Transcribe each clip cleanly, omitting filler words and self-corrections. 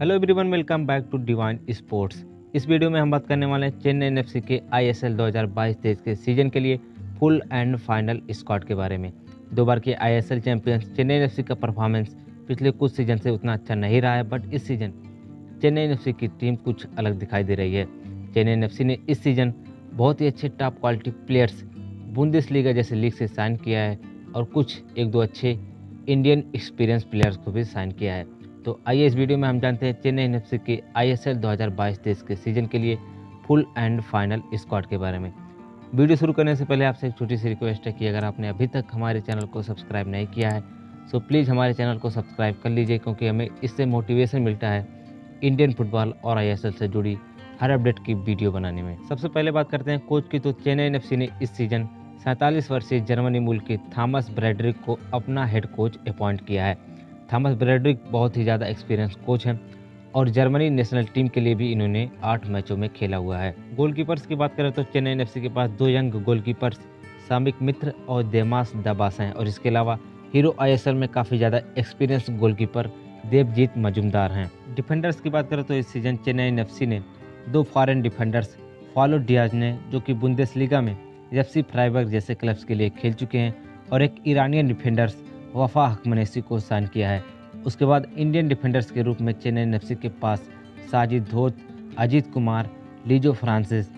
Hello everyone, welcome back to Divine Sports. इस video में हम बात करने वाले हैं चेन्नई एफसी के आईएसएल 2022-23 के सीजन के लिए फुल एंड फाइनल स्क्वाड के बारे में। दो बार के आईएसएल चैंपियंस चेन्नई एफसी का परफॉर्मेंस पिछले कुछ सीजन से उतना अच्छा नहीं रहा है, बट इस सीजन चेन्नई एफसी की टीम कुछ अलग दिखाई दे रही है। चेन्नई एफसी ने इस सीजन बहुत ही अच्छे टॉप क्वालिटी प्लेयर्स बुंदेसलीगा जैसे लीग से साइन किया है और कुछ एक दो अच्छे इंडियन एक्सपीरियंस प्लेयर्स को भी साइन किया है। तो आइए इस वीडियो में हम जानते हैं चेन्नई एफसी के आईएसएल 2022-23 के सीजन के लिए फुल एंड फाइनल स्क्वाड के बारे में। वीडियो शुरू करने से पहले आपसे एक छोटी सी रिक्वेस्ट है कि अगर आपने अभी तक हमारे चैनल को सब्सक्राइब नहीं किया है तो प्लीज़ हमारे चैनल को सब्सक्राइब कर लीजिए, क्योंकि हमें इससे मोटिवेशन मिलता है इंडियन फुटबॉल और आईएसएल से जुड़ी हर अपडेट की वीडियो बनाने में। सबसे पहले बात करते हैं कोच की, तो चेन्नई एफसी ने इस सीजन 47 वर्षीय जर्मनी मूल के थॉमस ब्रेडरिक को अपना हेड कोच अपॉइंट किया है। थॉमस ब्रेडरिक बहुत ही ज़्यादा एक्सपीरियंस कोच हैं और जर्मनी नेशनल टीम के लिए भी इन्होंने 8 मैचों में खेला हुआ है। गोलकीपर्स की बात करें तो चेन्नई एफसी के पास दो यंग गोलकीपर्स सामिक मित्र और देमास दबास हैं, और इसके अलावा हीरो आईएसएल में काफ़ी ज़्यादा एक्सपीरियंस गोलकीपर देवजीत मजुमदार हैं। डिफेंडर्स की बात करें तो इस सीज़न चेन्नई एफसी ने दो फॉरेन डिफेंडर्स फालू डियाज ने, जो कि बुंदेसलीगा में एफसी फ्राइबर्ग जैसे क्लब्स के लिए खेल चुके हैं, और एक ईरानियन डिफेंडर्स वफा हकमनेसी को साइन किया है। उसके बाद इंडियन डिफेंडर्स के रूप में चेन्नई एफसी के पास साजिद धोत, अजीत कुमार, लीजो फ्रांसिस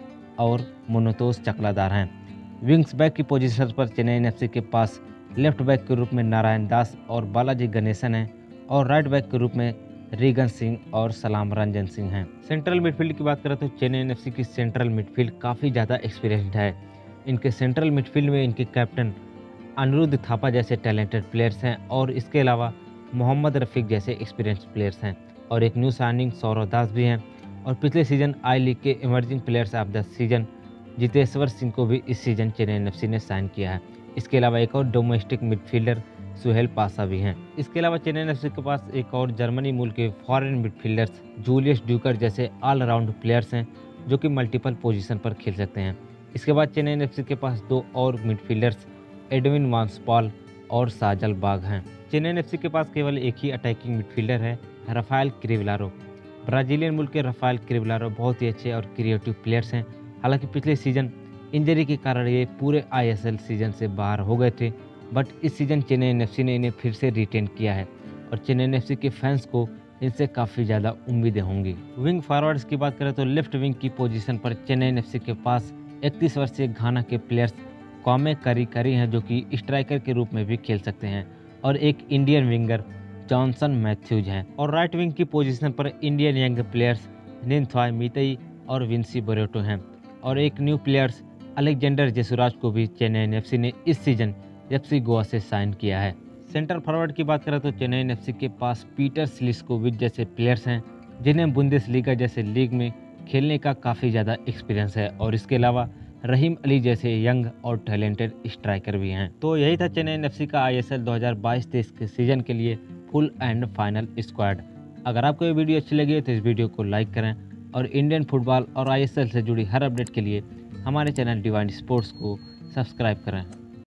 और मोनोतोश चक्रबोर्ती हैं। विंग्स बैक की पोजीशन पर चेन्नई एफसी के पास लेफ्ट बैक के रूप में नारायण दास और बालाजी गणेशन हैं, और राइट बैक के रूप में रेगन सिंह और सलाम रंजन सिंह हैं। सेंट्रल मिडफील्ड की बात करें तो चेन्नई एफसी की सेंट्रल मिडफील्ड काफ़ी ज़्यादा एक्सपीरियंस्ड है। इनके सेंट्रल मिडफील्ड में इनके कैप्टन अनिरुद्ध थापा जैसे टैलेंटेड प्लेयर्स हैं, और इसके अलावा मोहम्मद रफ़ीक जैसे एक्सपीरियंस प्लेयर्स हैं, और एक न्यू साइनिंग सौरभ दास भी हैं। और पिछले सीजन आई लीग के emerging players of the season Jiteshwar Singh को भी इस सीजन चेन्नई एफसी ने साइन किया है। इसके अलावा एक और डोमेस्टिक मिडफील्डर सुहेल पाशा भी हैं। इसके अलावा चेन्नई एफसी के पास एक और जर्मनी मूल के फॉरेन मिडफील्डर्स जूलियस डुकर जैसे ऑलराउंड प्लेयर्स हैं, जो कि मल्टीपल पोजिशन पर खेल सकते हैं। इसके बाद चेन्नई एफसी के पास दो और मिडफील्डर्स एडविन वांसपॉल और साजल बाग हैं। चेन्नई एफसी के पास केवल एक ही अटैकिंग मिडफील्डर है, राफेल क्रिवेलारो। ब्राज़ीलियन मूल के राफेल क्रिवेलारो बहुत ही अच्छे और क्रिएटिव प्लेयर्स हैं। हालांकि पिछले सीजन इंजरी के कारण ये पूरे आईएसएल सीजन से बाहर हो गए थे, बट इस सीज़न चेन्नई एफसी ने इन्हें फिर से रिटेन किया है, और चेन्नई एफसी के फैंस को इनसे काफ़ी ज़्यादा उम्मीदें होंगी। विंग फॉरवर्ड्स की बात करें तो लेफ्ट विंग की पोजीशन पर चेन्नई एफसी के पास 31 वर्षीय घाना के प्लेयर्स क्वामे कारिकारी हैं, जो कि स्ट्राइकर के रूप में भी खेल सकते हैं, और एक इंडियन विंगर जॉनसन मैथ्यूज हैं। और राइट विंग की पोजीशन पर Indian young players Ninthoi Meetei और विंसी बरेटो हैं, और एक न्यू प्लेयर्स अलेक्जेंडर जेसुराज को भी चेन्नई एफसी ने इस सीजन एफसी गोवा से साइन किया है। सेंटर फॉरवर्ड की बात करें तो चेन्नई एफसी के पास पीटर स्लिस्कोविच जैसे प्लेयर्स हैं, जिन्हें बुंदेसलीगा जैसे लीग में खेलने का काफ़ी ज़्यादा एक्सपीरियंस है, और इसके अलावा रहीम अली जैसे यंग और टैलेंटेड स्ट्राइकर भी हैं। तो यही था चेन्नई एफसी का आईएसएल 2022-23 के सीजन के लिए फुल एंड फाइनल स्क्वाड। अगर आपको ये वीडियो अच्छी लगी है तो इस वीडियो को लाइक करें, और इंडियन फुटबॉल और आईएसएल से जुड़ी हर अपडेट के लिए हमारे चैनल डिवाइन स्पोर्ट्स को सब्सक्राइब करें।